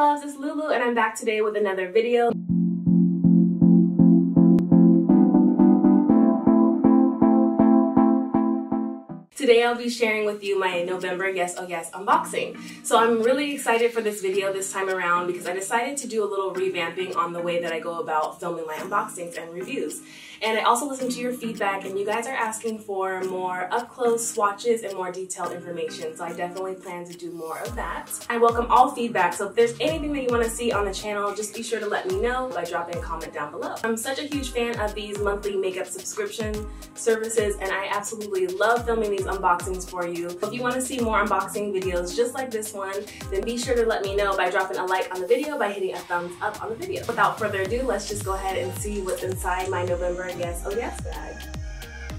loves, it's Lulu and I'm back today with another video. Today I'll be sharing with you my November Yes Oh Yes unboxing. So I'm really excited for this video this time around because I decided to do a little revamping on the way that I go about filming my unboxings and reviews. And I also listened to your feedback and you guys are asking for more up-close swatches and more detailed information. So I definitely plan to do more of that. I welcome all feedback. So if there's anything that you want to see on the channel, just be sure to let me know by dropping a comment down below. I'm such a huge fan of these monthly makeup subscription services and I absolutely love filming these unboxings for you. If you want to see more unboxing videos just like this one, then be sure to let me know by dropping a like on the video, by hitting a thumbs up on the video. Without further ado, let's just go ahead and see what's inside my November Yes Oh Yes bag.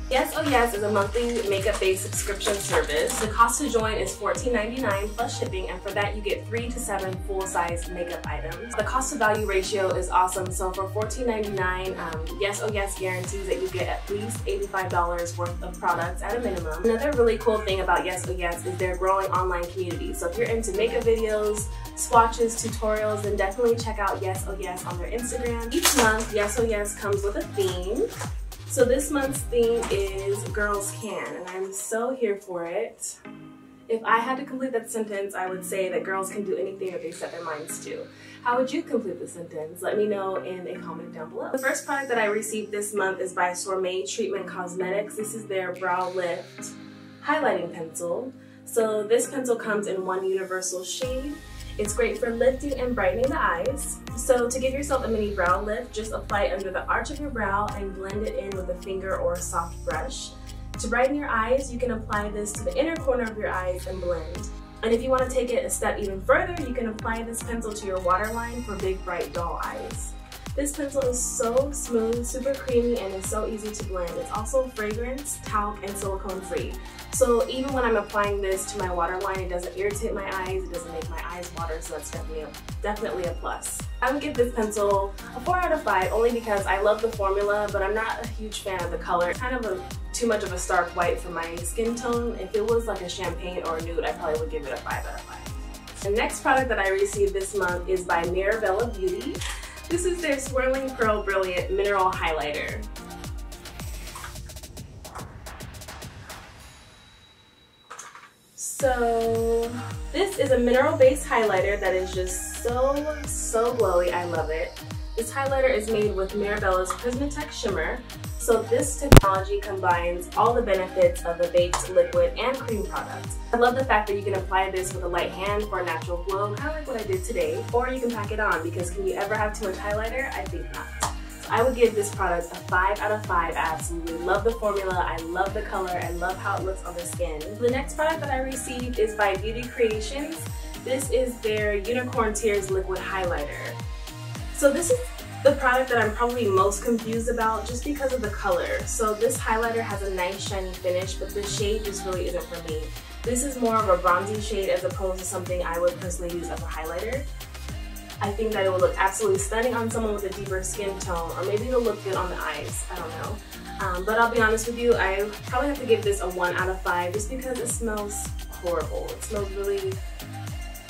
Yes Oh Yes is a monthly makeup-based subscription service. The cost to join is $14.99 plus shipping, and for that you get 3 to 7 full-size makeup items. The cost-to-value ratio is awesome, so for $14.99, Yes Oh Yes guarantees that you get at least $85 worth of products at a minimum. Another really cool thing about Yes Oh Yes is their growing online community. So if you're into makeup videos, swatches, tutorials, then definitely check out Yes Oh Yes on their Instagram. Each month, Yes Oh Yes comes with a theme. So this month's theme is Girls Can, and I'm so here for it. If I had to complete that sentence, I would say that girls can do anything that they set their minds to. How would you complete the sentence? Let me know in a comment down below. The first product that I received this month is by Sorme Treatment Cosmetics. This is their Brow Lift Highlighting Pencil. So this pencil comes in one universal shade. It's great for lifting and brightening the eyes. So to give yourself a mini brow lift, just apply it under the arch of your brow and blend it in with a finger or a soft brush. To brighten your eyes, you can apply this to the inner corner of your eyes and blend. And if you want to take it a step even further, you can apply this pencil to your waterline for big, bright, dull eyes. This pencil is so smooth, super creamy, and is so easy to blend. It's also fragrance, talc, and silicone free. So even when I'm applying this to my waterline, it doesn't irritate my eyes, it doesn't make my eyes water, so that's definitely a plus. I would give this pencil a 4 out of 5 only because I love the formula, but I'm not a huge fan of the color. It's kind of too much of a stark white for my skin tone. If it was like a champagne or a nude, I probably would give it a 5 out of 5. The next product that I received this month is by Mirabella Beauty. This is their Swirling Pearl Brilliant Mineral Highlighter. So this is a mineral-based highlighter that is just so glowy. I love it. This highlighter is made with Mirabella's Prismatech Shimmer. So this technology combines all the benefits of the baked, liquid, and cream product. I love the fact that you can apply this with a light hand for a natural glow, kind of like what I did today, or you can pack it on because can you ever have too much highlighter? I think not. So I would give this product a 5 out of 5. I absolutely love the formula, I love the color, I love how it looks on the skin. The next product that I received is by Beauty Creations. This is their Unicorn Tears Liquid Highlighter. So this is the product that I'm probably most confused about just because of the color. So this highlighter has a nice shiny finish, but the shade just really isn't for me. This is more of a bronzy shade as opposed to something I would personally use as a highlighter. I think that it would look absolutely stunning on someone with a deeper skin tone, or maybe it'll look good on the eyes, I don't know. But I'll be honest with you, I probably have to give this a 1 out of 5 just because it smells horrible.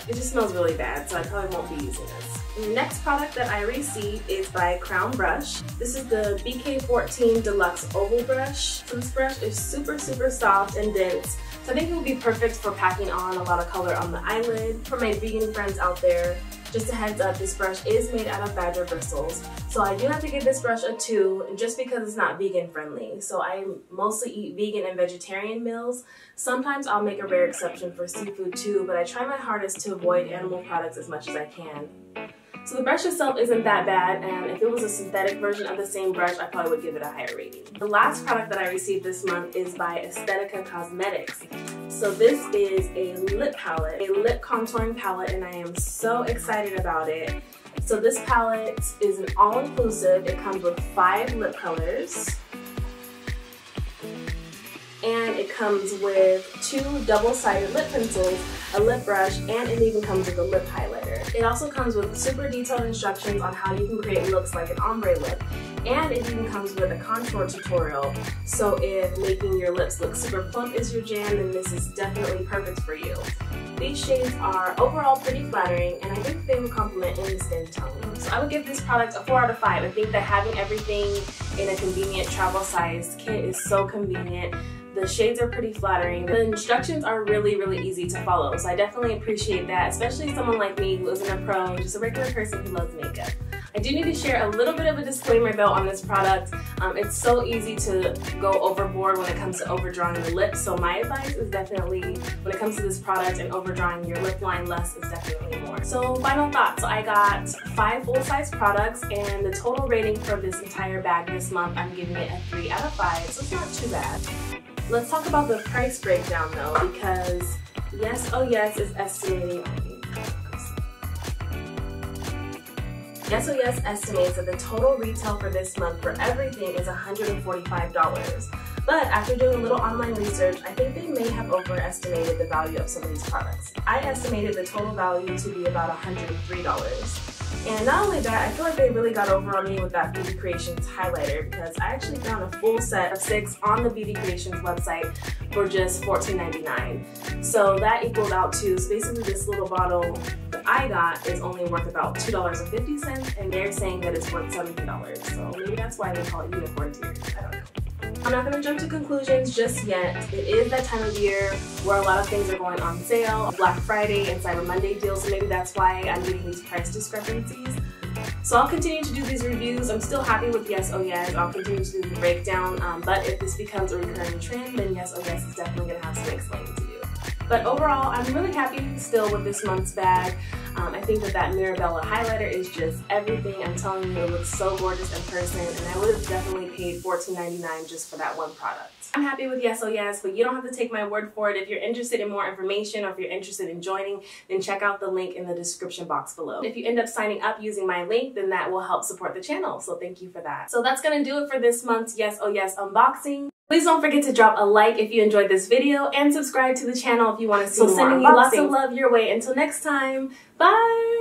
It just smells really bad, so I probably won't be using this. The next product that I received is by Crown Brush. This is the BK14 Deluxe Oval Brush. So this brush is super soft and dense, so I think it would be perfect for packing on a lot of color on the eyelid. For my vegan friends out there, just a heads up, this brush is made out of badger bristles. So I do have to give this brush a 2 just because it's not vegan friendly. So I mostly eat vegan and vegetarian meals. Sometimes I'll make a rare exception for seafood too, but I try my hardest to avoid animal products as much as I can. So the brush itself isn't that bad, and if it was a synthetic version of the same brush, I probably would give it a higher rating. The last product that I received this month is by Aesthetica Cosmetics. So this is a lip palette, a lip contouring palette, and I am so excited about it. So this palette is an all-inclusive. It comes with 5 lip colors, and it comes with 2 double-sided lip pencils, a lip brush, and it even comes with a lip highlighter. It also comes with super detailed instructions on how you can create looks like an ombre lip. And it even comes with a contour tutorial, so if making your lips look super plump is your jam, then this is definitely perfect for you. These shades are overall pretty flattering, and I think they will complement any skin tone. So I would give this product a 4 out of 5. I think that having everything in a convenient travel size kit is so convenient. The shades are pretty flattering. The instructions are really easy to follow, so I definitely appreciate that, especially someone like me who isn't a pro, just a regular person who loves makeup. I do need to share a little bit of a disclaimer though on this product. It's so easy to go overboard when it comes to overdrawing the lips, so my advice is definitely, when it comes to this product and overdrawing your lip line, less is definitely more. So final thoughts, I got 5 full-size products, and the total rating for this entire bag this month, I'm giving it a 3 out of 5, so it's not too bad. Let's talk about the price breakdown though, because Yes Oh Yes is estimating, Yes Oh Yes estimates that the total retail for this month for everything is $145. But after doing a little online research, I think they may have overestimated the value of some of these products. I estimated the total value to be about $103. And not only that, I feel like they really got over on me with that Beauty Creations highlighter, because I actually found a full set of 6 on the Beauty Creations website for just $14.99. So that equaled out to, so basically this little bottle that I got is only worth about $2.50, and they're saying that it's worth $17. So maybe that's why they call it unicorn tears, I don't know. I'm not going to jump to conclusions just yet. It is that time of year where a lot of things are going on sale, Black Friday and Cyber Monday deals, so maybe that's why I'm getting these price discrepancies. So I'll continue to do these reviews. I'm still happy with Yes Oh Yes. I'll continue to do the breakdown, but if this becomes a recurring trend, then Yes Oh Yes is definitely going to have some explaining to do. But overall, I'm really happy still with this month's bag. I think that Mirabella highlighter is just everything. I'm telling you, it looks so gorgeous in person, and I would have definitely paid $14.99 just for that one product. I'm happy with Yes Oh Yes, but you don't have to take my word for it. If you're interested in more information, or if you're interested in joining, then check out the link in the description box below. If you end up signing up using my link, then that will help support the channel, so thank you for that. So that's gonna do it for this month's Yes Oh Yes unboxing. Please don't forget to drop a like if you enjoyed this video, and subscribe to the channel if you want to see more unboxings. So sending you lots of love your way. Until next time, bye!